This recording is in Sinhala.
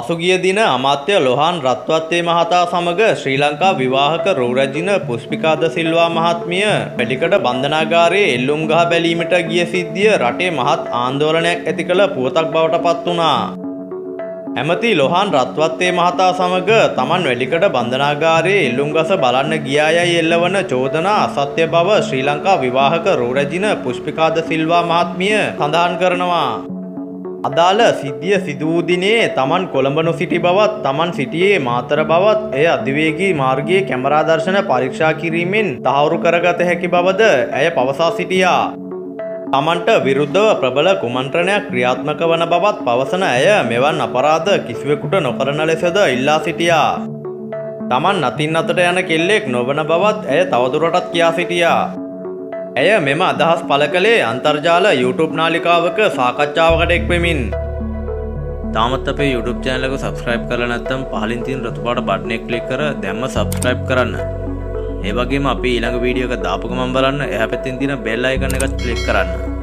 පසුගිය දින අමාත්‍ය ලොහාන් රත්වත්තේ මහතා සමග ශ්‍රී ලංකා විවාහක රෝරජින පුෂ්පිකා ද සිල්වා මහත්මිය වෙලිකඩ බන්ධනාගාරයේ එල්ලුම් ගහ බැලීමට ගිය සිද්ධිය රටේ මහත් ආందోලනයක් ඇති කළ පුවතක් බවට පත් වුණා. ඇමති ලොහාන් රත්වත්තේ මහතා සමග තමන් වෙලිකඩ බන්ධනාගාරයේ එල්ලුම් ගස බලන්න ගියායයි එල්ලවන චෝදනා අසත්‍ය බව ශ්‍රී ලංකා විවාහක රෝරජින පුෂ්පිකා ද සිල්වා මහත්මිය සඳහන් කරනවා. අදාළ සිද්ධිය සිදු වූ දිනේ තමන් කොළඹනු සිටි බවත් තමන් සිටියේ මාතර බවත් එය අධිවේගී මාර්ගයේ කැමරා දර්ශන පරීක්ෂා කිරීමෙන් තහවුරු කරගත හැකි බවද ඇය පවසා සිටියා. තමන්ට විරුද්ධව ප්‍රබල කුමන්ත්‍රණයක් ක්‍රියාත්මක වන බවත් පවසන ඇය මෙවන් අපරාධ කිසිවෙකුට නොකරන ලෙසද ඉල්ලා සිටියා. තමන් අතින් අතට යන කෙල්ලෙක් නොවන බවත් ඇය තවදුරටත් කියා සිටියා. ඇය මෙම අදහස් පළ කළේ අන්තර්ජාල YouTube නාලිකාවක සාකච්ඡාවකට එක්වෙමින්. තාමත් අපේ YouTube channel එක subscribe කරලා නැත්නම් පහලින් තියෙන රතු පාට බටන් එක click කර දැම්ම subscribe කරන්න. ඒ වගේම අපි ඊළඟ වීඩියෝ එක දාපු ගමන් බලන්න එහා පැත්තේ තියෙන bell icon එකත් click කරන්න.